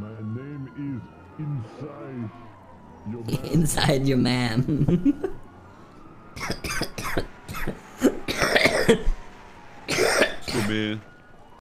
My name is Inside Your Man. Inside Your Man. Good man.